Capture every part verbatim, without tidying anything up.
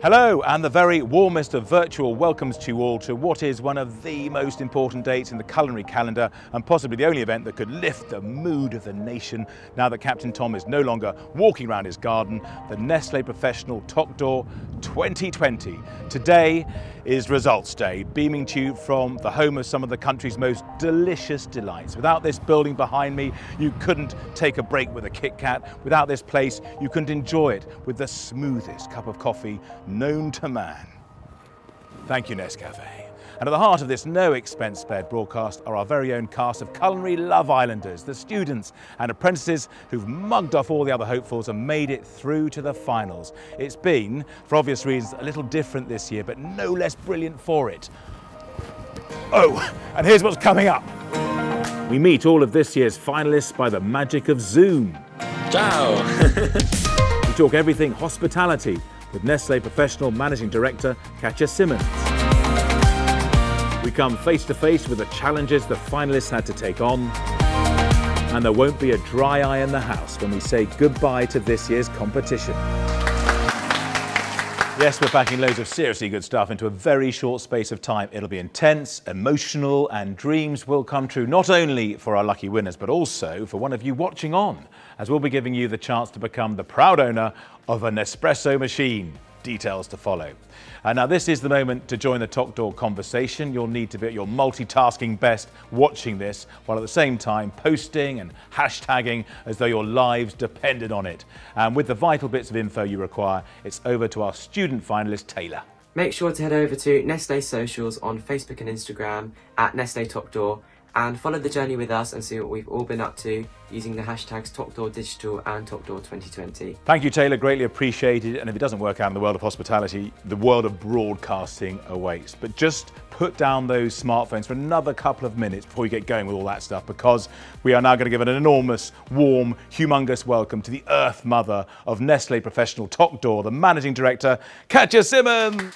Hello, and the very warmest of virtual welcomes to you all to what is one of the most important dates in the culinary calendar and possibly the only event that could lift the mood of the nation now that Captain Tom is no longer walking around his garden, the Nestlé Professional Toque d'Or twenty twenty. Today is Results Day, beaming to you from the home of some of the country's most delicious delights. Without this building behind me, you couldn't take a break with a Kit Kat. Without this place, you couldn't enjoy it with the smoothest cup of coffee known to man. Thank you, Nescafe. And at the heart of this no-expense-spared broadcast are our very own cast of culinary Love Islanders, the students and apprentices who've mugged off all the other hopefuls and made it through to the finals. It's been, for obvious reasons, a little different this year, but no less brilliant for it. Oh, and here's what's coming up. We meet all of this year's finalists by the magic of Zoom. Ciao! We talk everything hospitality, with Nestlé Professional Managing Director, Katya Simmons. We come face to face with the challenges the finalists had to take on. And there won't be a dry eye in the house when we say goodbye to this year's competition. Yes, we're packing loads of seriously good stuff into a very short space of time. It'll be intense, emotional, and dreams will come true, not only for our lucky winners, but also for one of you watching on, as we'll be giving you the chance to become the proud owner of a Nespresso machine. Details to follow. And now this is the moment to join the Toque d'Or conversation. You'll need to be at your multitasking best watching this, while at the same time posting and hashtagging as though your lives depended on it. And with the vital bits of info you require, it's over to our student finalist, Taylor. Make sure to head over to Nestlé's socials on Facebook and Instagram at Nestlé Toque d'Or, and follow the journey with us and see what we've all been up to using the hashtags Toque d'Or Digital and Toque d'Or twenty twenty. Thank you, Taylor, greatly appreciated. And if it doesn't work out in the world of hospitality, the world of broadcasting awaits. But just put down those smartphones for another couple of minutes before you get going with all that stuff, because we are now going to give an enormous, warm, humongous welcome to the Earth Mother of Nestlé Professional Toque d'Or, the Managing Director, Katya Simmons.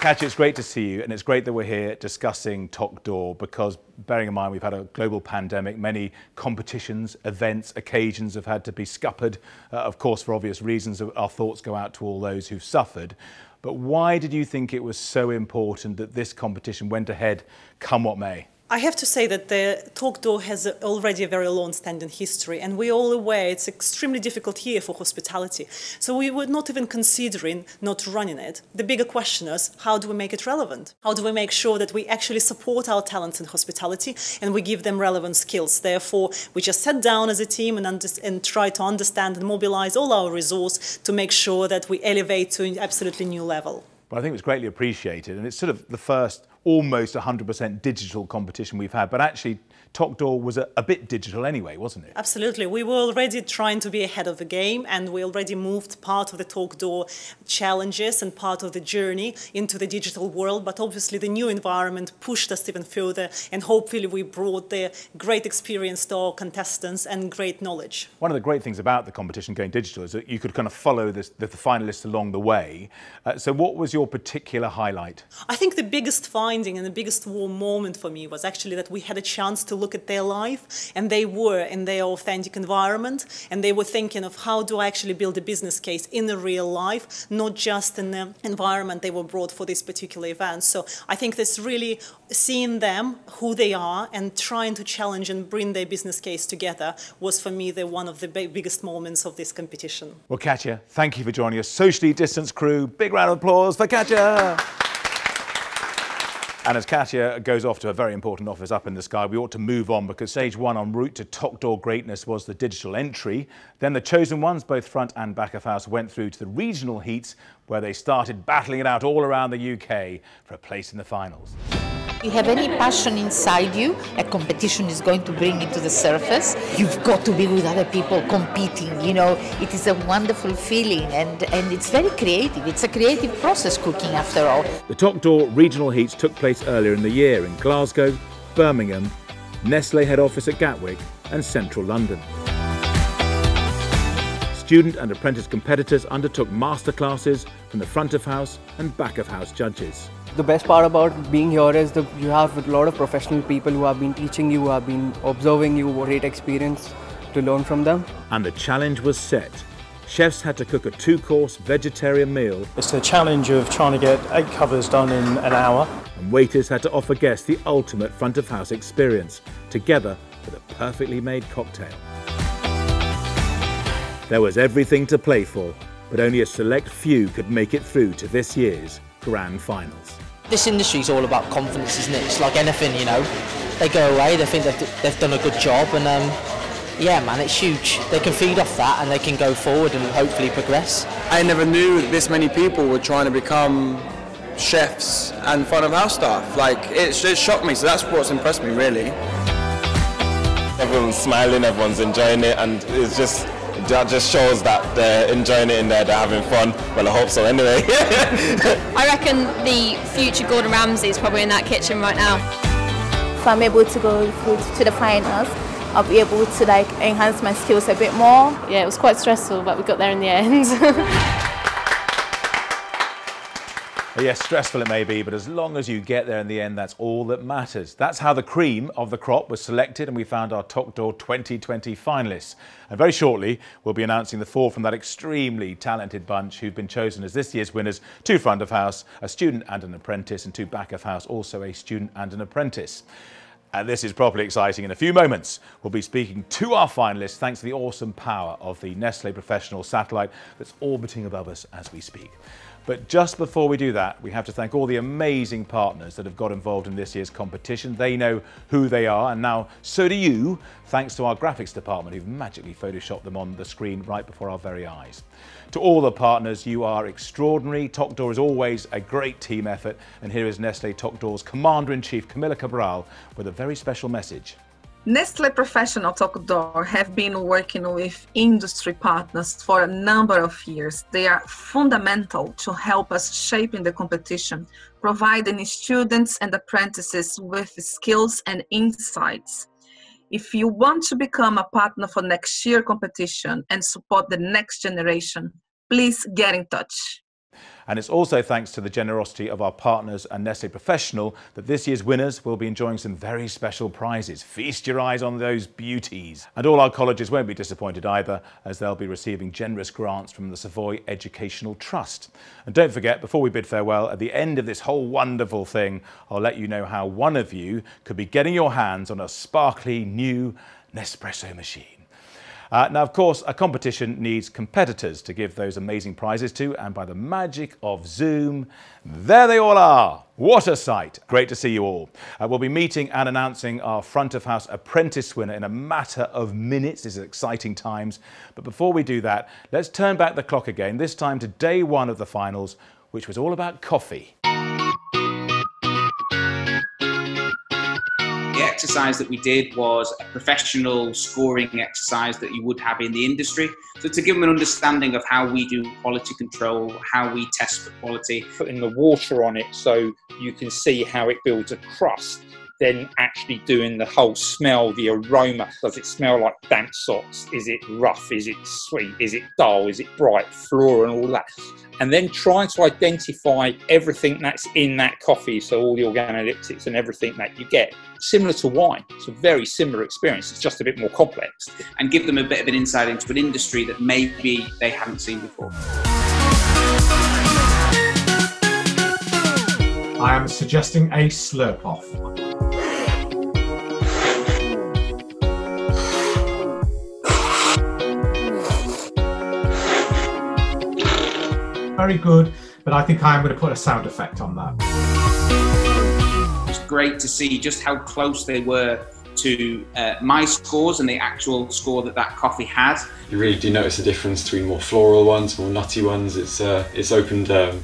Katya, it's great to see you, and it's great that we're here discussing Toque d'Or because, bearing in mind, we've had a global pandemic, many competitions, events, occasions have had to be scuppered. Uh, of course, for obvious reasons, our thoughts go out to all those who've suffered. But why did you think it was so important that this competition went ahead, come what may? I have to say that the Toque d'Or has already a very long-standing history, and we're all aware it's an extremely difficult year for hospitality. So we were not even considering not running it. The bigger question is, how do we make it relevant? How do we make sure that we actually support our talents in hospitality and we give them relevant skills? Therefore, we just sat down as a team and, under and try to understand and mobilize all our resources to make sure that we elevate to an absolutely new level. Well, I think it was greatly appreciated, and it's sort of the first almost one hundred percent digital competition we've had, but actually Toque d'Or was a, a bit digital anyway, wasn't it? Absolutely. We were already trying to be ahead of the game, and we already moved part of the Toque d'Or challenges and part of the journey into the digital world, but obviously the new environment pushed us even further, and hopefully we brought the great experience to our contestants and great knowledge. One of the great things about the competition going digital is that you could kind of follow this, the, the finalists along the way. Uh, so what was your particular highlight? I think the biggest find and the biggest warm moment for me was actually that we had a chance to look at their life, and they were in their authentic environment, and they were thinking of how do I actually build a business case in the real life, not just in the environment they were brought for this particular event. So I think this really seeing them, who they are, and trying to challenge and bring their business case together was for me the one of the biggest moments of this competition. Well, Katya, thank you for joining us. Socially distanced crew, big round of applause for Katya. And as Katya goes off to a very important office up in the sky, we ought to move on, because stage one en route to Toque d'Or greatness was the digital entry. Then the chosen ones, both front and back of house, went through to the regional heats, where they started battling it out all around the U K for a place in the finals. If you have any passion inside you, a competition is going to bring it to the surface. You've got to be with other people competing, you know. It is a wonderful feeling, and, and it's very creative. It's a creative process, cooking, after all. The Toque d'Or regional heats took place earlier in the year in Glasgow, Birmingham, Nestlé head office at Gatwick and central London. Student and apprentice competitors undertook masterclasses from the front of house and back of house judges. The best part about being here is that you have a lot of professional people who have been teaching you, who have been observing you, great experience to learn from them. And the challenge was set. Chefs had to cook a two-course vegetarian meal. It's the challenge of trying to get eight covers done in an hour. And waiters had to offer guests the ultimate front-of-house experience, together with a perfectly made cocktail. There was everything to play for, but only a select few could make it through to this year's Grand Finals. This industry's all about confidence, isn't it? It's like anything, you know. They go away, they think they've, they've done a good job, and um, yeah, man, it's huge. They can feed off that and they can go forward and hopefully progress. I never knew this many people were trying to become chefs and front-of-house staff. Like, it, it shocked me, so that's what's impressed me, really. Everyone's smiling, everyone's enjoying it, and it's just... that just shows that they're enjoying it in there, they're having fun. Well, I hope so anyway. I reckon the future Gordon Ramsay is probably in that kitchen right now. If I'm able to go to the finals, I'll be able to like enhance my skills a bit more. Yeah, it was quite stressful, but we got there in the end. Well, yes, stressful it may be, but as long as you get there in the end, that's all that matters. That's how the cream of the crop was selected, and we found our Toque d'Or twenty twenty finalists. And very shortly, we'll be announcing the four from that extremely talented bunch who've been chosen as this year's winners: two front of house, a student and an apprentice, and two back of house, also a student and an apprentice. And this is properly exciting. In a few moments, we'll be speaking to our finalists thanks to the awesome power of the Nestlé Professional satellite that's orbiting above us as we speak. But just before we do that, we have to thank all the amazing partners that have got involved in this year's competition. They know who they are, and now so do you, thanks to our graphics department who've magically photoshopped them on the screen right before our very eyes. To all the partners, you are extraordinary. Toque d'Or is always a great team effort, and here is Nestlé Toque d'Or's Commander-in-Chief, Camilla Cabral, with a very special message. Nestlé Professional Toque d'Or have been working with industry partners for a number of years. They are fundamental to help us shape the competition, providing students and apprentices with skills and insights. If you want to become a partner for next year's competition and support the next generation, please get in touch. And it's also thanks to the generosity of our partners and Nestlé Professional that this year's winners will be enjoying some very special prizes. Feast your eyes on those beauties. And all our colleges won't be disappointed either, as they'll be receiving generous grants from the Savoy Educational Trust. And don't forget, before we bid farewell, at the end of this whole wonderful thing, I'll let you know how one of you could be getting your hands on a sparkly new Nespresso machine. Uh, now, of course, a competition needs competitors to give those amazing prizes to, and by the magic of Zoom, there they all are. What a sight. Great to see you all. Uh, we'll be meeting and announcing our front of house apprentice winner in a matter of minutes. This is exciting times. But before we do that, let's turn back the clock again, this time to day one of the finals, which was all about coffee. Exercise that we did was a professional scoring exercise that you would have in the industry. So to give them an understanding of how we do quality control, how we test for quality. Putting the water on it so you can see how it builds a crust, then actually doing the whole smell, the aroma. Does it smell like damp socks? Is it rough? Is it sweet? Is it dull? Is it bright? Floral and all that. And then trying to identify everything that's in that coffee, so all the organoleptics and everything that you get. Similar to wine, it's a very similar experience, it's just a bit more complex. And give them a bit of an insight into an industry that maybe they haven't seen before. I am suggesting a slurp off. Very good, but I think I'm going to put a sound effect on that. It's great to see just how close they were to uh, my scores and the actual score that that coffee had. You really do notice the difference between more floral ones, more nutty ones. It's uh, it's opened um,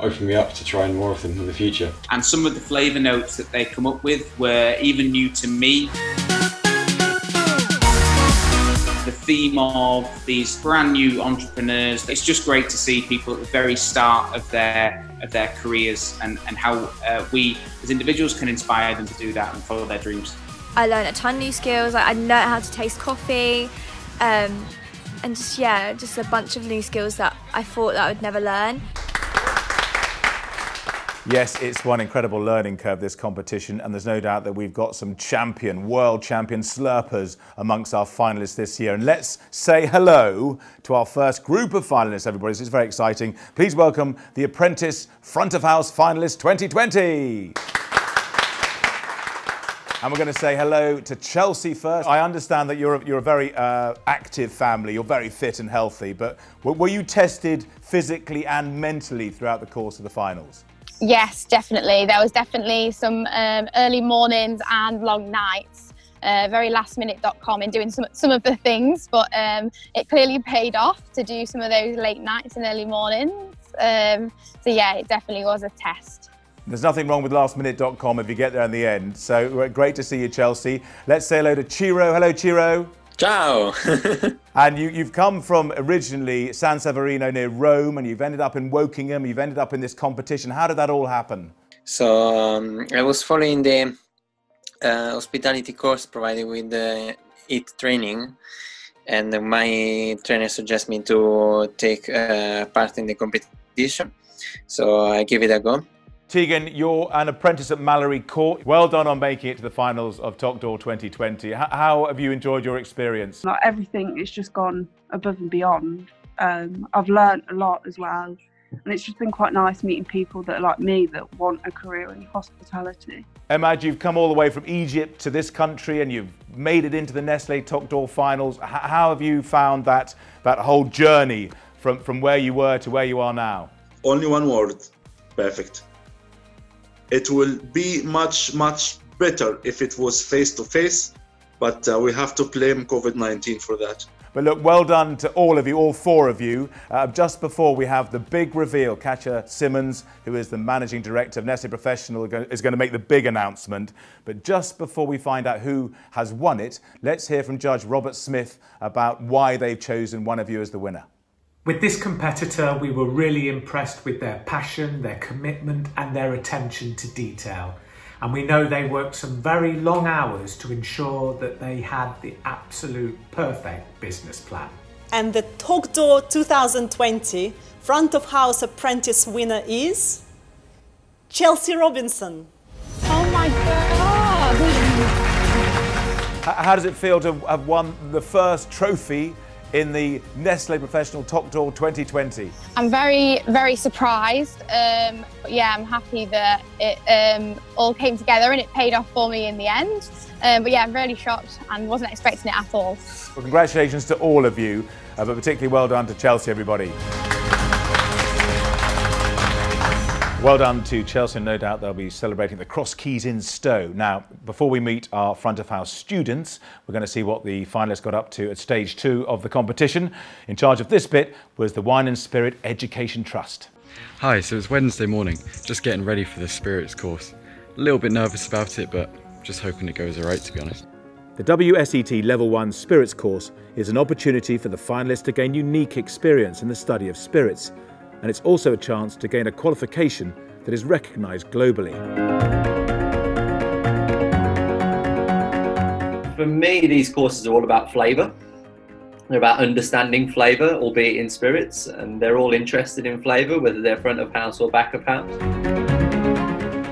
opened me up to trying more of them in the future. And some of the flavour notes that they come up with were even new to me. The theme of these brand new entrepreneurs. It's just great to see people at the very start of their of their careers, and, and how uh, we as individuals can inspire them to do that and follow their dreams. I learned a ton of new skills. I learned how to taste coffee, um, and just yeah, just a bunch of new skills that I thought that I would never learn. Yes, it's one incredible learning curve, this competition, and there's no doubt that we've got some champion, world champion slurpers amongst our finalists this year. And let's say hello to our first group of finalists, everybody. It's very exciting. Please welcome the Apprentice Front of House Finalist twenty twenty. And we're going to say hello to Chelsea first. I understand that you're a, you're a very uh, active family, you're very fit and healthy, but were you tested physically and mentally throughout the course of the finals? Yes, definitely. There was definitely some um, early mornings and long nights, uh, very last minute dot com in doing some, some of the things, but um, it clearly paid off to do some of those late nights and early mornings. Um, so yeah, it definitely was a test. There's nothing wrong with last minute dot com if you get there in the end. So great to see you, Chelsea. Let's say hello to Chiro. Hello, Chiro. Ciao. And you, you've come from originally San Severino near Rome, and you've ended up in Wokingham. You've ended up in this competition. How did that all happen? So um, I was following the uh, hospitality course provided with the I T training, and my trainer suggested me to take uh, part in the competition. So I gave it a go. Tegan, you're an apprentice at Mallory Court. Well done on making it to the finals of Toque d'Or twenty twenty. How, how have you enjoyed your experience? Not everything, it's just gone above and beyond. Um, I've learned a lot as well. And it's just been quite nice meeting people that are like me that want a career in hospitality. Emad, you've come all the way from Egypt to this country and you've made it into the Nestlé Toque d'Or finals. H how have you found that, that whole journey from, from where you were to where you are now? Only one word, perfect. It will be much, much better if it was face-to-face, but uh, we have to blame COVID nineteen for that. But look, well done to all of you, all four of you. Uh, just before we have the big reveal, Katya Simmons, who is the Managing Director of Nestlé Professional, is going to make the big announcement. But just before we find out who has won it, let's hear from Judge Robert Smith about why they've chosen one of you as the winner. With this competitor, we were really impressed with their passion, their commitment and their attention to detail. And we know they worked some very long hours to ensure that they had the absolute perfect business plan. And the Toque d'Or twenty twenty Front of House Apprentice winner is Chelsea Robinson. Oh my God! How does it feel to have won the first trophy in the Nestlé Professional Toque d'Or twenty twenty? I'm very, very surprised. Um, but yeah, I'm happy that it um, all came together and it paid off for me in the end. Um, but yeah, I'm really shocked and wasn't expecting it at all. Well, congratulations to all of you, uh, but particularly well done to Chelsea, everybody. Well done to Chelsea, and no doubt they'll be celebrating the Cross Keys in Stowe. Now, before we meet our front of house students, we're going to see what the finalists got up to at stage two of the competition. In charge of this bit was the Wine and Spirit Education Trust. Hi, so it's Wednesday morning, just getting ready for the spirits course. A little bit nervous about it, but just hoping it goes all right, to be honest. The W S E T Level one Spirits course is an opportunity for the finalists to gain unique experience in the study of spirits. And it's also a chance to gain a qualification that is recognised globally. For me, these courses are all about flavour. They're about understanding flavour, albeit in spirits, and they're all interested in flavour, whether they're front of house or back of house.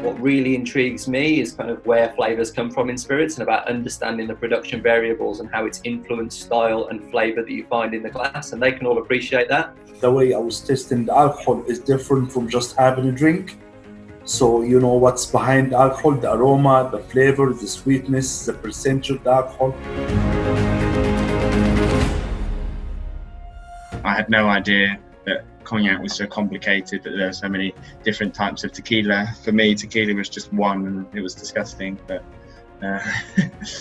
What really intrigues me is kind of where flavours come from in spirits and about understanding the production variables and how it's influenced style and flavour that you find in the glass, and they can all appreciate that. The way I was testing the alcohol is different from just having a drink. So you know what's behind the alcohol, the aroma, the flavor, the sweetness, the percentage of the alcohol. I had no idea that cognac was so complicated, that there are so many different types of tequila. For me, tequila was just one, and it was disgusting. But Uh.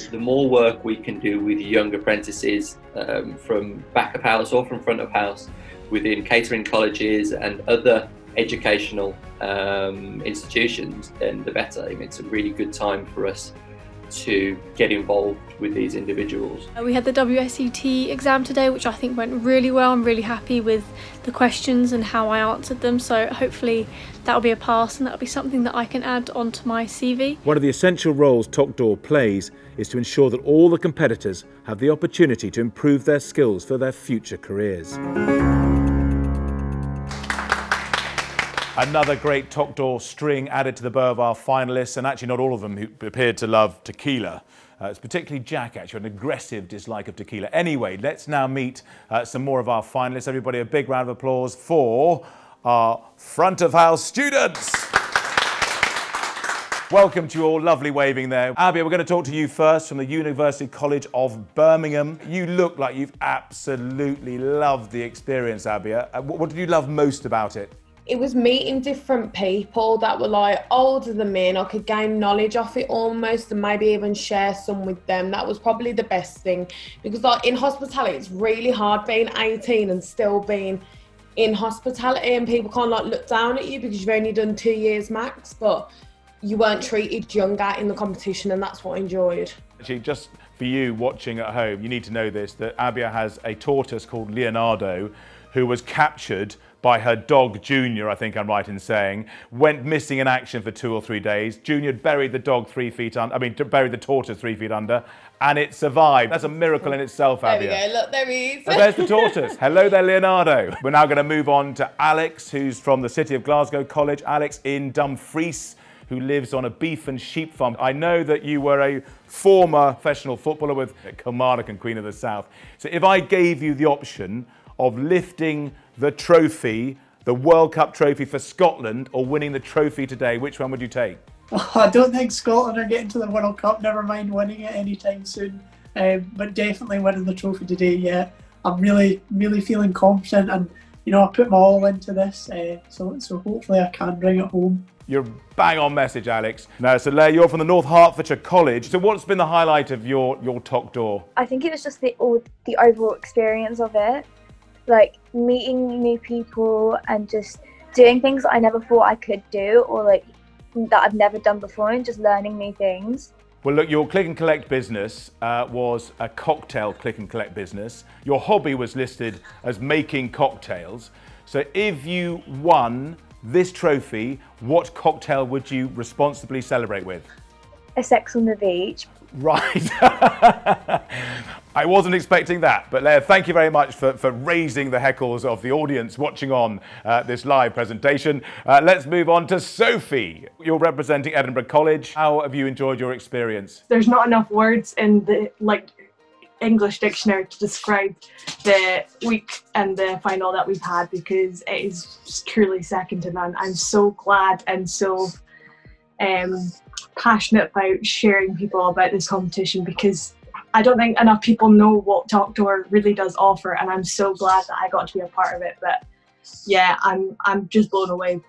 The more work we can do with young apprentices um, from back of house or from front of house within catering colleges and other educational um, institutions, then the better. I mean, it's a really good time for us to get involved with these individuals. We had the W S E T exam today, which I think went really well. I'm really happy with the questions and how I answered them, so hopefully that'll be a pass and that'll be something that I can add onto my C V. One of the essential roles Toque d'Or plays is to ensure that all the competitors have the opportunity to improve their skills for their future careers. Another great Toque d'Or string added to the bow of our finalists, and actually not all of them who appeared to love tequila. Uh, it's particularly Jack, actually, an aggressive dislike of tequila. Anyway, let's now meet uh, some more of our finalists. Everybody, a big round of applause for our front of house students. Welcome to you all, lovely waving there. Abia, we're going to talk to you first from the University College of Birmingham. You look like you've absolutely loved the experience, Abia. Uh, what, what did you love most about it? It was meeting different people that were like older than me, and I could gain knowledge off it almost, and maybe even share some with them. That was probably the best thing, because like in hospitality, it's really hard being eighteen and still being in hospitality, and people can't like look down at you because you've only done two years max, but you weren't treated younger in the competition, and that's what I enjoyed. Actually, just for you watching at home, you need to know this, that Abia has a tortoise called Leonardo, who was captured by her dog, Junior, I think I'm right in saying, went missing in action for two or three days. Junior buried the dog three feet under, I mean, buried the tortoise three feet under, and it survived. That's a miracle in itself, Abia. There we go, look, there he is. And there's the tortoise. Hello there, Leonardo. We're now going to move on to Alex, who's from the City of Glasgow College. Alex in Dumfries, who lives on a beef and sheep farm. I know that you were a former professional footballer with Kilmarnock and Queen of the South. So if I gave you the option of lifting the trophy, the World Cup trophy for Scotland, or winning the trophy today, which one would you take? Oh, I don't think Scotland are getting to the World Cup, never mind winning it anytime soon. Um, but definitely winning the trophy today, yeah. I'm really, really feeling confident, and you know, I put my all into this, uh, so, so hopefully I can bring it home. You're bang on message, Alex. Now, so Leah, you're from the North Hertfordshire College. So what's been the highlight of your, your Toque d'Or? I think it was just the, all, the overall experience of it. Like meeting new people and just doing things I never thought I could do, or like that I've never done before, and just learning new things. Well, look, your click and collect business uh, was a cocktail click and collect business. Your hobby was listed as making cocktails. So if you won this trophy, what cocktail would you responsibly celebrate with? A sex on the beach. Right. I wasn't expecting that, but Leah, thank you very much for, for raising the heckles of the audience watching on uh, this live presentation. Uh, let's move on to Sophie. You're representing Edinburgh College. How have you enjoyed your experience? There's not enough words in the like English dictionary to describe the week and the final that we've had, because it is truly second to none. I'm so glad and so um, passionate about sharing people about this competition, because I don't think enough people know what Toque d'Or really does offer, and I'm so glad that I got to be a part of it. But yeah, I'm I'm just blown away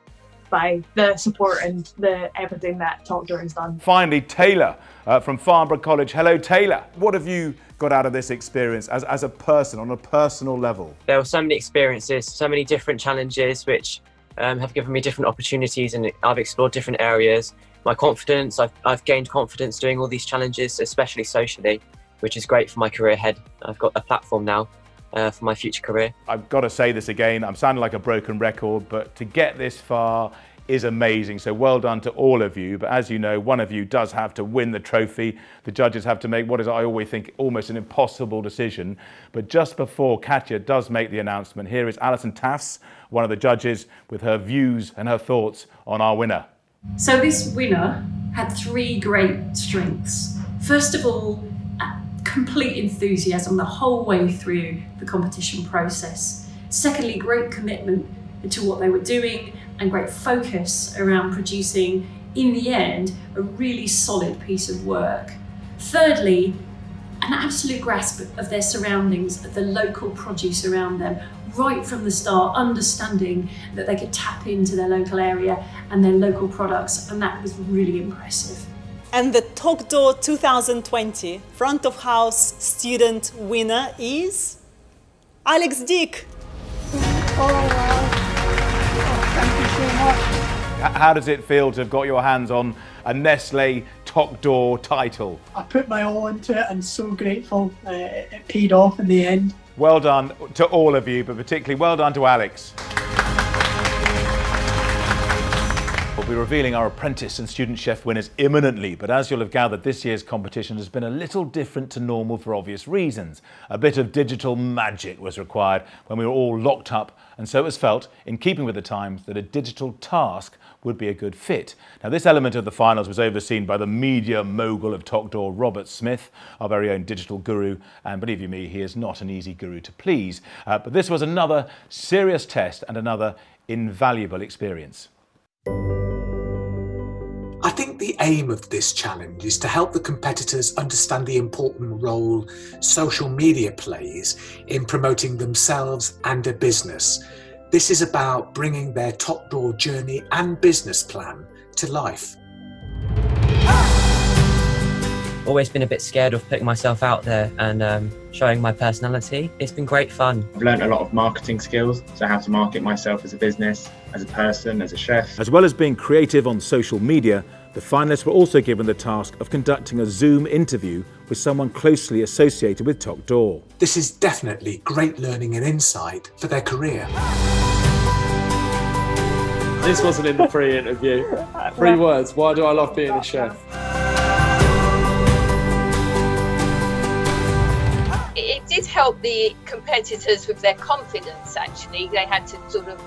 by the support and the everything that Toque d'Or has done. Finally, Taylor uh, from Farnborough College. Hello, Taylor. What have you got out of this experience as as a person, on a personal level? There were so many experiences, so many different challenges, which um, have given me different opportunities, and I've explored different areas. My confidence, I've I've gained confidence doing all these challenges, especially socially, which is great for my career ahead. I've got a platform now uh, for my future career. I've got to say this again, I'm sounding like a broken record, but to get this far is amazing. So well done to all of you. But as you know, one of you does have to win the trophy. The judges have to make what is, I always think, almost an impossible decision. But just before Katya does make the announcement, here is Alison Tafts, one of the judges, with her views and her thoughts on our winner. So this winner had three great strengths. First of all, complete enthusiasm the whole way through the competition process. Secondly, great commitment to what they were doing, and great focus around producing, in the end, a really solid piece of work. Thirdly, an absolute grasp of their surroundings, of the local produce around them, right from the start, understanding that they could tap into their local area and their local products, and that was really impressive. And the Toque d'Or two thousand twenty front of house student winner is Alex Dyke. Oh, oh, thank you so much. How does it feel to have got your hands on a Nestlé Toque d'Or title? I put my all into it, and so grateful. Uh, it paid off in the end. Well done to all of you, but particularly well done to Alex. We'll be revealing our apprentice and student chef winners imminently, but as you'll have gathered, this year's competition has been a little different to normal for obvious reasons. A bit of digital magic was required when we were all locked up, and so it was felt, in keeping with the times, that a digital task would be a good fit. Now, this element of the finals was overseen by the media mogul of Toque d'Or, Robert Smith, our very own digital guru, and believe you me, he is not an easy guru to please. Uh, but this was another serious test and another invaluable experience. I think the aim of this challenge is to help the competitors understand the important role social media plays in promoting themselves and a business. This is about bringing their Toque d'Or journey and business plan to life. Always been a bit scared of putting myself out there and um, showing my personality. It's been great fun. I've learned a lot of marketing skills, so how to market myself as a business, as a person, as a chef. As well as being creative on social media, the finalists were also given the task of conducting a Zoom interview with someone closely associated with Toque d'Or. This is definitely great learning and insight for their career. This wasn't in the pre-interview. Three words: why do I love being a chef? It did help the competitors with their confidence, actually. They had to sort of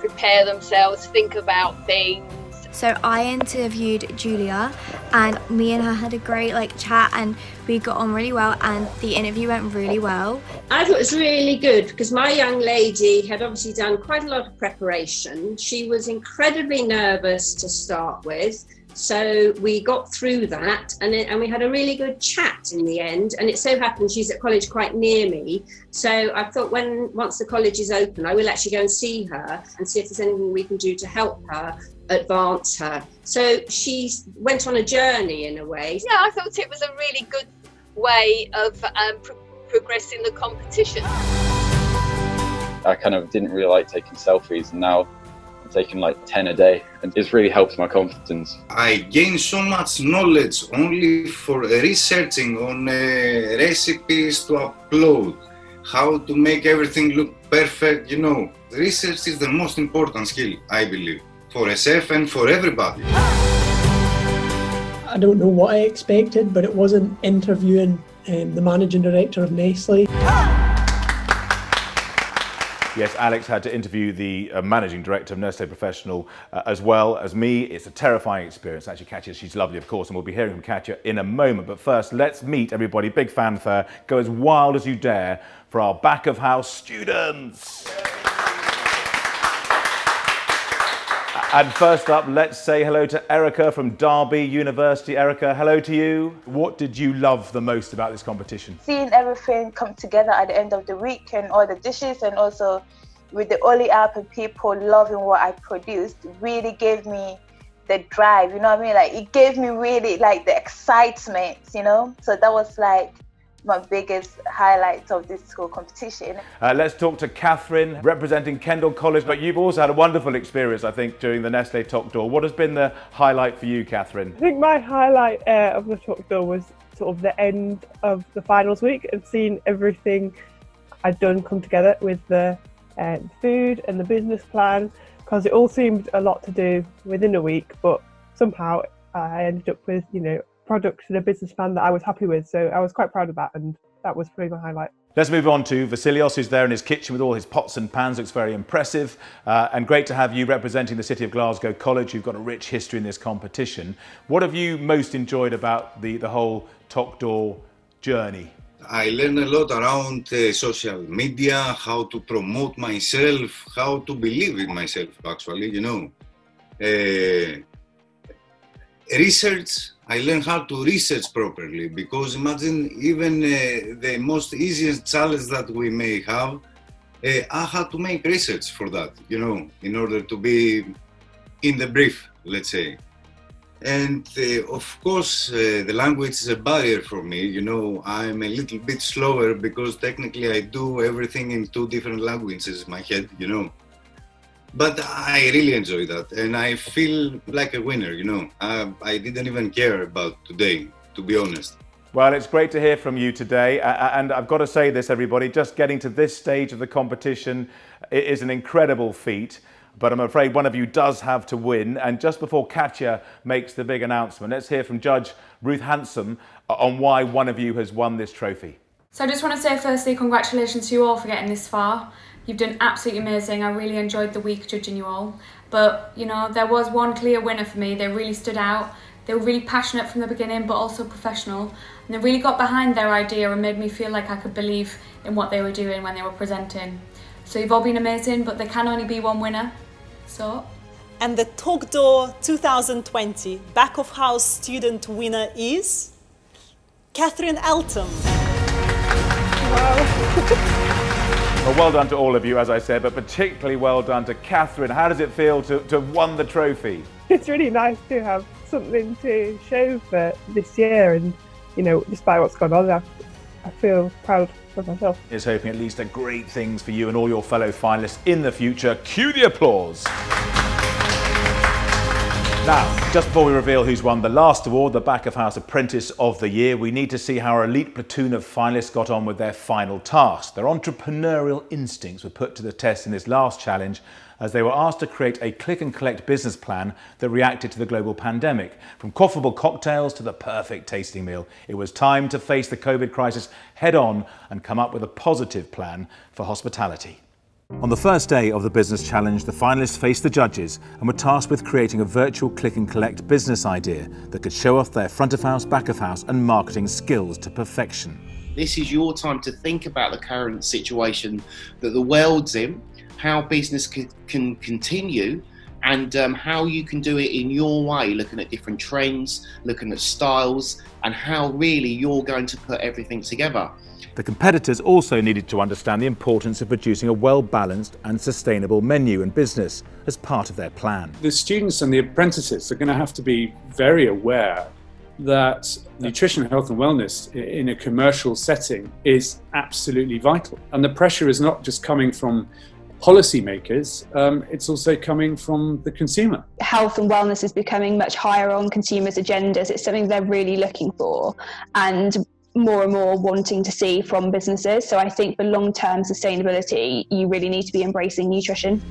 prepare themselves, think about things. So I interviewed Julia, and me and her had a great like chat, and we got on really well, and the interview went really well. I thought it was really good because my young lady had obviously done quite a lot of preparation. She was incredibly nervous to start with, so we got through that, and, it, and we had a really good chat in the end. And it so happened she's at college quite near me, so I thought when once the college is open, I will actually go and see her and see if there's anything we can do to help her advance her. So she went on a journey in a way. Yeah, I thought it was a really good way of um, pro progressing the competition. I kind of didn't really like taking selfies, and now I'm taking like ten a day, and it's really helped my confidence. I gained so much knowledge only for researching on uh, recipes to upload, how to make everything look perfect, you know. Research is the most important skill, I believe, for S F and for everybody. I don't know what I expected, but it wasn't interviewing um, the managing director of Nestlé. Yes, Alex had to interview the uh, managing director of Nestlé Professional uh, as well as me. It's a terrifying experience. Actually, Katya, she's lovely, of course, and we'll be hearing from Katya in a moment. But first, let's meet everybody. Big fanfare. Go as wild as you dare for our back of house students. And first up, let's say hello to Erica from Derby University. Erica, hello to you. What did you love the most about this competition? Seeing everything come together at the end of the week, and all the dishes, and also with the Olio app and people loving what I produced, really gave me the drive, you know what I mean? Like, it gave me really like the excitement, you know? So that was like my biggest highlight of this school competition. Uh, let's talk to Catherine, representing Kendal College, but you've also had a wonderful experience, I think, during the Nestlé Toque d'Or. What has been the highlight for you, Catherine? I think my highlight uh, of the Toque d'Or was sort of the end of the finals week and seeing everything I'd done come together with the uh, food and the business plan, because it all seemed a lot to do within a week, but somehow I ended up with, you know, product and a business plan that I was happy with, so I was quite proud of that, and that was pretty my highlight. Let's move on to Vasilios, who's there in his kitchen with all his pots and pans. Looks very impressive, uh, and great to have you representing the City of Glasgow College. You've got a rich history in this competition. What have you most enjoyed about the, the whole Toque d'Or journey? I learned a lot around uh, social media, how to promote myself, how to believe in myself, actually, you know. Uh, research. I learned how to research properly, because imagine even uh, the most easiest challenge that we may have, uh, I had to make research for that, you know, in order to be in the brief, let's say. And uh, of course, uh, the language is a barrier for me, you know, I'm a little bit slower because technically I do everything in two different languages in my head, you know. But I really enjoy that, and I feel like a winner, you know. Uh, I didn't even care about today, to be honest. Well, it's great to hear from you today. Uh, and I've got to say this, everybody, just getting to this stage of the competition is an incredible feat. but I'm afraid one of you does have to win. And just before Katya makes the big announcement, let's hear from Judge Ruth Hansom on why one of you has won this trophy. So I just want to say firstly, congratulations to you all for getting this far. You've done absolutely amazing. I really enjoyed the week judging you all. But, you know, there was one clear winner for me. They really stood out. They were really passionate from the beginning, but also professional. And they really got behind their idea and made me feel like I could believe in what they were doing when they were presenting. So you've all been amazing, but there can only be one winner. So. And the Toque d'Or two thousand twenty Back of House Student winner is Catherine Elton. Wow. Well, well done to all of you, as I said, but particularly well done to Catherine. How does it feel to, to have won the trophy? It's really nice to have something to show for this year, and, you know, despite what's gone on, I, I feel proud of myself. Here's hoping at least are great things for you and all your fellow finalists in the future. Cue the applause. Now, just before we reveal who's won the last award, the Back of House Apprentice of the Year, we need to see how our elite platoon of finalists got on with their final task. Their entrepreneurial instincts were put to the test in this last challenge as they were asked to create a click and collect business plan that reacted to the global pandemic. From quaffable cocktails to the perfect tasting meal, it was time to face the COVID crisis head on and come up with a positive plan for hospitality. On the first day of the business challenge, the finalists faced the judges and were tasked with creating a virtual click and collect business idea that could show off their front of house, back of house and marketing skills to perfection. This is your time to think about the current situation that the world's in, how business can, can continue and um, how you can do it in your way, looking at different trends, looking at styles and how really you're going to put everything together. The competitors also needed to understand the importance of producing a well-balanced and sustainable menu and business as part of their plan. The students and the apprentices are going to have to be very aware that nutrition, health and wellness in a commercial setting is absolutely vital. And the pressure is not just coming from policymakers, um, it's also coming from the consumer. Health and wellness is becoming much higher on consumers' agendas. It's something they're really looking for and more and more wanting to see from businesses. So I think for long-term sustainability, you really need to be embracing nutrition.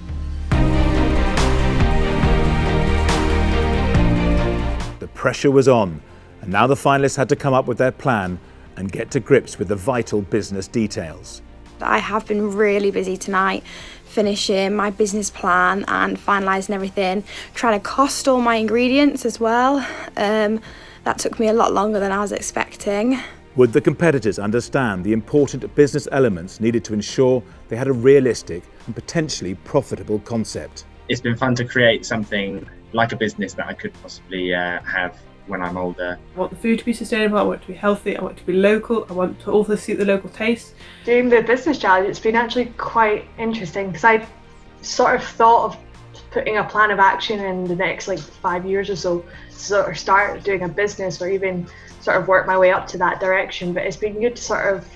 The pressure was on, and now the finalists had to come up with their plan and get to grips with the vital business details. I have been really busy tonight, finishing my business plan and finalising everything, trying to cost all my ingredients as well. Um, that took me a lot longer than I was expecting. Would the competitors understand the important business elements needed to ensure they had a realistic and potentially profitable concept? It's been fun to create something like a business that I could possibly uh, have when I'm older. I want the food to be sustainable, I want it to be healthy, I want it to be local, I want to also suit the local taste. Doing the business challenge, it's been actually quite interesting because I sort of thought of putting a plan of action in the next like five years or so, to sort of start doing a business or even sort of work my way up to that direction. But it's been good to sort of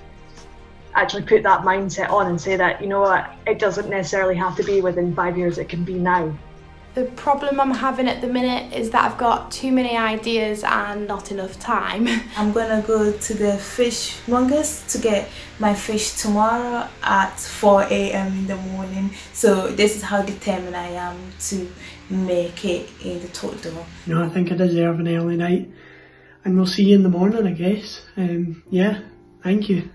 actually put that mindset on and say that, you know what, it doesn't necessarily have to be within five years, it can be now. The problem I'm having at the minute is that I've got too many ideas and not enough time. I'm gonna go to the fishmongers to get my fish tomorrow at four A M in the morning. So this is how determined I am to make it in the Toque d'Or. No, I think I deserve an early night. And we'll see you in the morning, I guess. Um, yeah, thank you.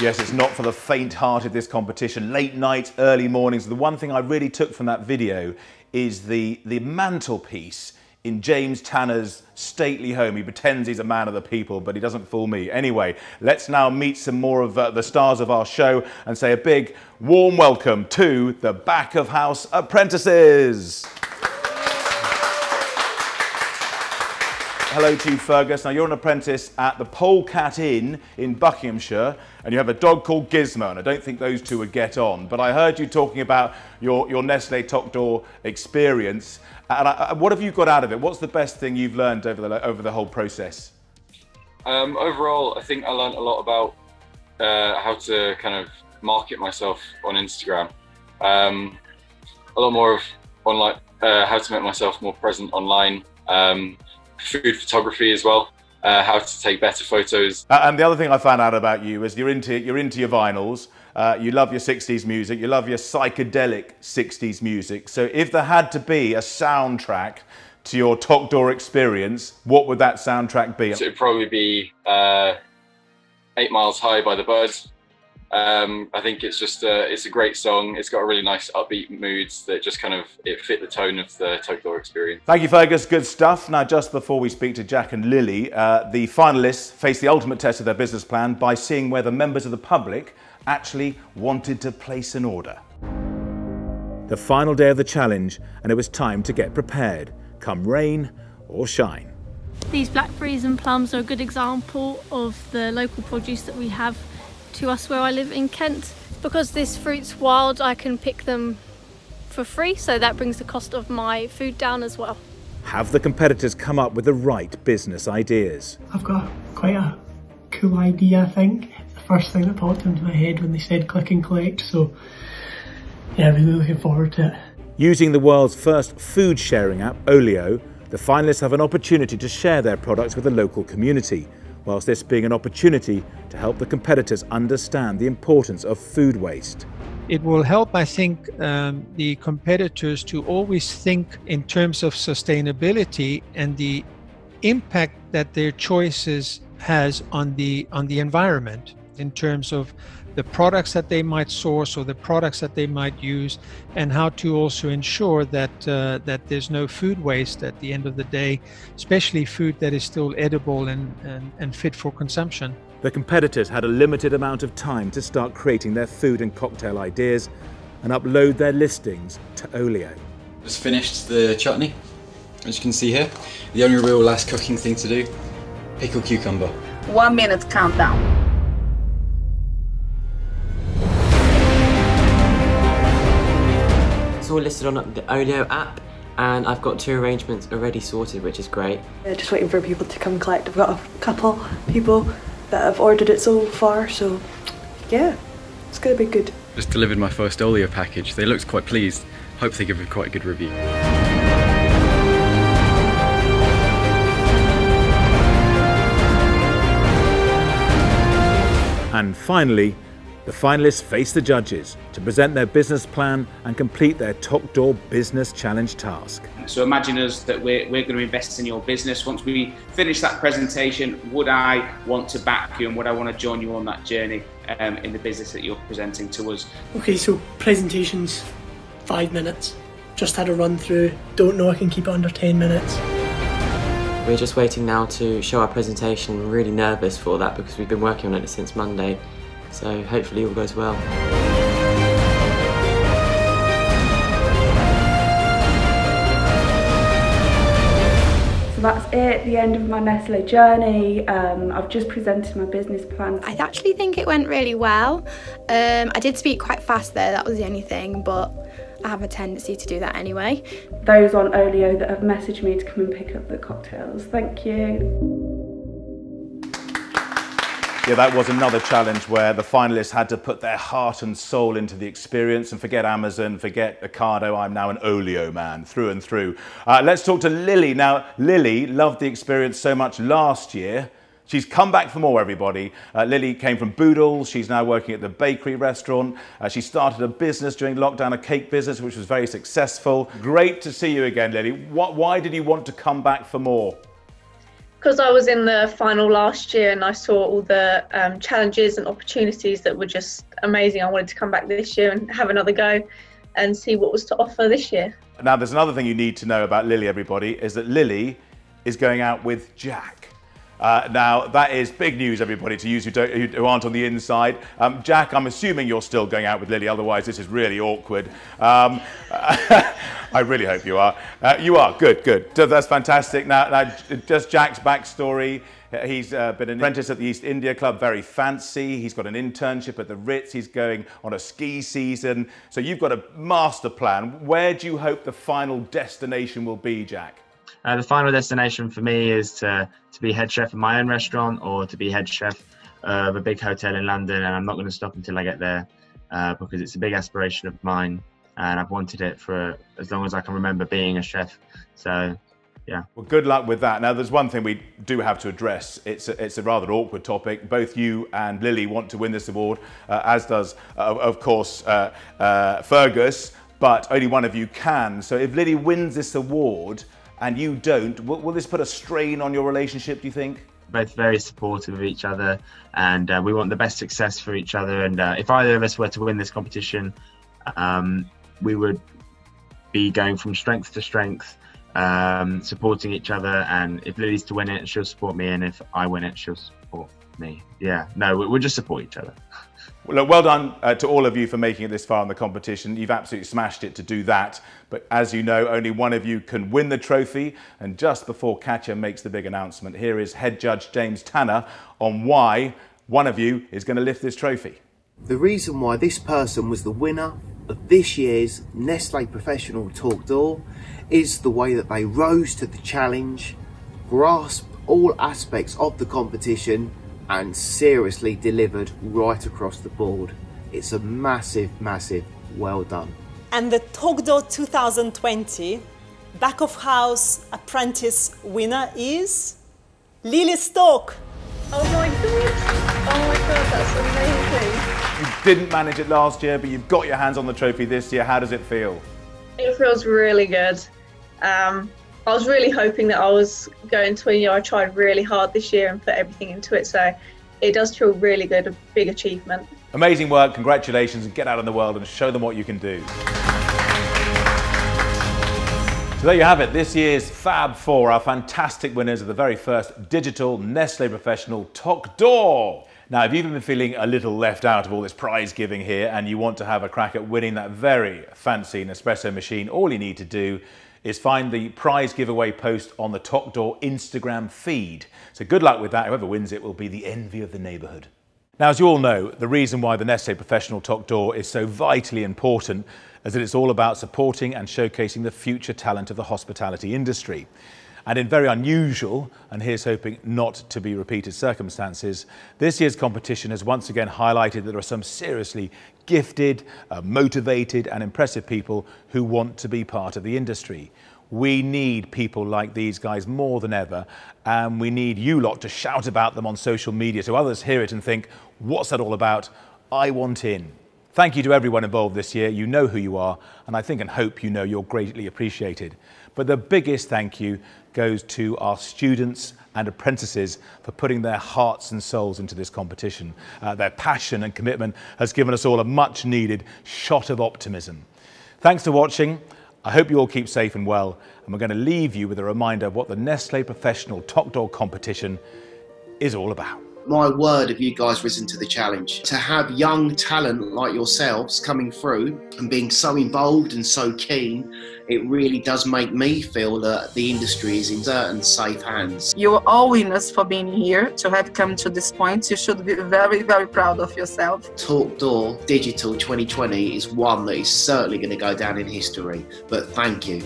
Yes, it's not for the faint-hearted, this competition. Late nights, early mornings. The one thing I really took from that video is the, the mantelpiece in James Tanner's stately home. He pretends he's a man of the people, but he doesn't fool me. Anyway, let's now meet some more of uh, the stars of our show and say a big, warm welcome to the Back of House Apprentices. Hello to you, Fergus. Now, you're an apprentice at the Polecat Inn in Buckinghamshire, and you have a dog called Gizmo, and I don't think those two would get on. But I heard you talking about your, your Nestlé Toque d'Or experience, and I, I, what have you got out of it? What's the best thing you've learned over the, over the whole process? Um, overall, I think I learned a lot about uh, how to kind of market myself on Instagram. Um, a lot more of online, uh, how to make myself more present online. Um, food photography as well, uh, how to take better photos. Uh, and the other thing I found out about you is you're into, you're into your vinyls, uh, you love your sixties music, you love your psychedelic sixties music. So if there had to be a soundtrack to your Toque d'Or experience, what would that soundtrack be? So it'd probably be uh, Eight Miles High by The Birds. Um, I think it's just a, it's a great song. It's got a really nice upbeat mood that just kind of, it fit the tone of the Toque d'Or experience. Thank you, Fergus. Good stuff. Now, just before we speak to Jack and Lily, uh, the finalists faced the ultimate test of their business plan by seeing whether members of the public actually wanted to place an order. The final day of the challenge, and it was time to get prepared, come rain or shine. These blackberries and plums are a good example of the local produce that we have to us where I live in Kent. Because this fruit's wild, I can pick them for free, so that brings the cost of my food down as well. Have the competitors come up with the right business ideas? I've got quite a cool idea, I think. It's the first thing that popped into my head when they said click and collect, so yeah, really looking forward to it. Using the world's first food sharing app, Olio, the finalists have an opportunity to share their products with the local community, whilst this being an opportunity to help the competitors understand the importance of food waste. It will help, I think, um, the competitors to always think in terms of sustainability and the impact that their choices has on the, on the environment in terms of the products that they might source or the products that they might use, and how to also ensure that uh, that there's no food waste at the end of the day, especially food that is still edible and, and, and fit for consumption. The competitors had a limited amount of time to start creating their food and cocktail ideas and upload their listings to Olio. Just finished the chutney, as you can see here. The only real last cooking thing to do, pickle cucumber. One minute countdown. It's all listed on the Olio app, and I've got two arrangements already sorted, which is great. Yeah, just waiting for people to come and collect. I've got a couple people that have ordered it so far, so yeah, it's going to be good. Just delivered my first Olio package. They looked quite pleased. Hope they give it quite a good review. And finally, the finalists face the judges to present their business plan and complete their Toque d'Or business challenge task. So imagine us that we're, we're going to invest in your business. Once we finish that presentation, would I want to back you and would I want to join you on that journey um, in the business that you're presenting to us? Okay, so presentations, five minutes. Just had a run through. Don't know I can keep it under ten minutes. We're just waiting now to show our presentation. We're really nervous for that because we've been working on it since Monday. So hopefully all goes well. So that's it, the end of my Nestlé journey. Um, I've just presented my business plan. I actually think it went really well. Um, I did speak quite fast there, that was the only thing, but I have a tendency to do that anyway. Those on Olio that have messaged me to come and pick up the cocktails, thank you. Yeah, that was another challenge where the finalists had to put their heart and soul into the experience, and forget Amazon, forget Ocado, I'm now an Olio man, through and through. Uh, let's talk to Lily. Now, Lily loved the experience so much last year. She's come back for more, everybody. Uh, Lily came from Boodles. She's now working at the bakery restaurant. Uh, she started a business during lockdown, a cake business, which was very successful. Great to see you again, Lily. What, why did you want to come back for more? Because I was in the final last year and I saw all the um, challenges and opportunities that were just amazing. I wanted to come back this year and have another go and see what was to offer this year. Now, there's another thing you need to know about Lily, everybody, is that Lily is going out with Jack. Uh, now, that is big news, everybody, to you who, don't, who aren't on the inside. Um, Jack, I'm assuming you're still going out with Lily, otherwise this is really awkward. Um, I really hope you are. Uh, you are, good, good. That's fantastic. Now, now just Jack's backstory. He's uh, been an apprentice at the East India Club, very fancy. He's got an internship at the Ritz. He's going on a ski season. So you've got a master plan. Where do you hope the final destination will be, Jack? Uh, the final destination for me is to, to be head chef in my own restaurant or to be head chef uh, of a big hotel in London, and I'm not going to stop until I get there uh, because it's a big aspiration of mine and I've wanted it for as long as I can remember being a chef. So yeah. Well, good luck with that. Now, there's one thing we do have to address. It's a, it's a rather awkward topic. Both you and Lily want to win this award, uh, as does, uh, of course, uh, uh, Fergus, but only one of you can. So if Lily wins this award and you don't, will, will this put a strain on your relationship, do you think? Both very supportive of each other, and uh, we want the best success for each other, and uh, if either of us were to win this competition, um, we would be going from strength to strength, um, supporting each other, and if Lily's to win it, she'll support me, and if I win it, she'll support me. Yeah, no, we'll just support each other. Well, well done uh, to all of you for making it this far in the competition. You've absolutely smashed it to do that. But as you know, only one of you can win the trophy. And just before Katya makes the big announcement, here is head judge James Tanner on why one of you is going to lift this trophy. The reason why this person was the winner of this year's Nestlé Professional Toque d'Or is the way that they rose to the challenge, grasped all aspects of the competition, and seriously delivered right across the board. It's a massive, massive well done. And the Toque d'Or two thousand twenty Back of House Apprentice winner is Lily Stoke. Oh my God, oh my God, that's amazing. You didn't manage it last year, but you've got your hands on the trophy this year. How does it feel? It feels really good. Um, I was really hoping that I was going to win. You know, I tried really hard this year and put everything into it, so it does feel really good, a big achievement. Amazing work, congratulations, and get out in the world and show them what you can do. So there you have it, this year's Fab Four, our fantastic winners of the very first digital Nestlé Professional Toque d'Or. Now, if you've been feeling a little left out of all this prize giving here and you want to have a crack at winning that very fancy Nespresso machine, all you need to do is find the prize giveaway post on the Toque d'Or Instagram feed. So good luck with that. Whoever wins it will be the envy of the neighbourhood. Now, as you all know, the reason why the Nestlé Professional Toque d'Or is so vitally important is that it's all about supporting and showcasing the future talent of the hospitality industry. And in very unusual, and here's hoping not to be repeated circumstances, this year's competition has once again highlighted that there are some seriously gifted, uh, motivated and impressive people who want to be part of the industry. We need people like these guys more than ever, and we need you lot to shout about them on social media so others hear it and think, what's that all about? I want in. Thank you to everyone involved this year. You know who you are, and I think and hope you know you're greatly appreciated. But the biggest thank you goes to our students and apprentices for putting their hearts and souls into this competition. Uh, their passion and commitment has given us all a much needed shot of optimism. Thanks for watching. I hope you all keep safe and well, and we're going to leave you with a reminder of what the Nestlé Professional Toque d'Or competition is all about. My word, have you guys risen to the challenge. To have young talent like yourselves coming through and being so involved and so keen, it really does make me feel that the industry is in certain safe hands. You're all winners for being here. To have come to this point, you should be very, very proud of yourself. Toque d'Or Digital twenty twenty is one that is certainly going to go down in history, but thank you.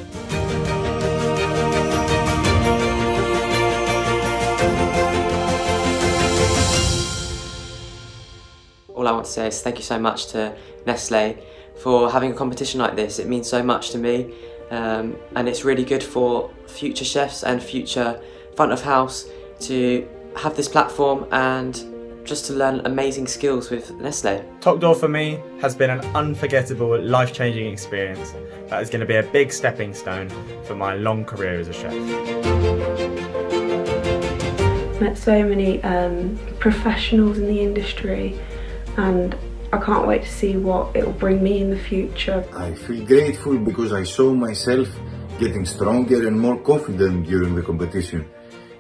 All I want to say is thank you so much to Nestlé for having a competition like this. It means so much to me, um, and it's really good for future chefs and future front of house to have this platform and just to learn amazing skills with Nestlé. Toque d'Or for me has been an unforgettable, life-changing experience that is going to be a big stepping stone for my long career as a chef. Met so many um, professionals in the industry, and I can't wait to see what it will bring me in the future. I feel grateful because I saw myself getting stronger and more confident during the competition,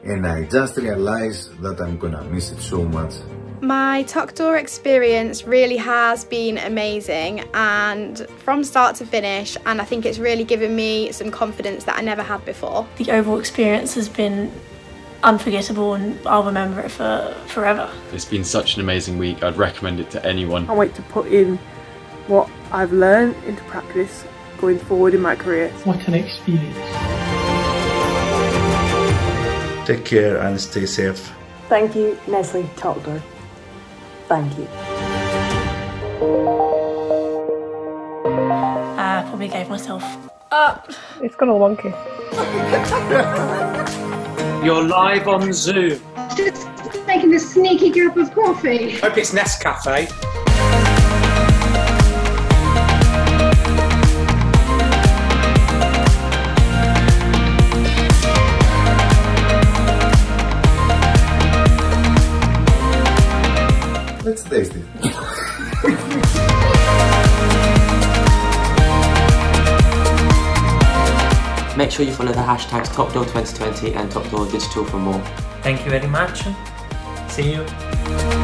and I just realised that I'm gonna miss it so much. My Toque d'Or experience really has been amazing, and from start to finish, and I think it's really given me some confidence that I never had before. The overall experience has been unforgettable, and I'll remember it for forever. It's been such an amazing week. I'd recommend it to anyone. I can't wait to put in what I've learned into practice going forward in my career. What an experience. Take care and stay safe. Thank you, Nestlé Toque d'Or. Thank you. I probably gave myself up. It's gone all wonky. You're live on Zoom. Just making this sneaky group of coffee. Hope it's Nescafe. Let's taste it. Make sure you follow the hashtags Top Door twenty twenty and Top Door Digital for more. Thank you very much. See you.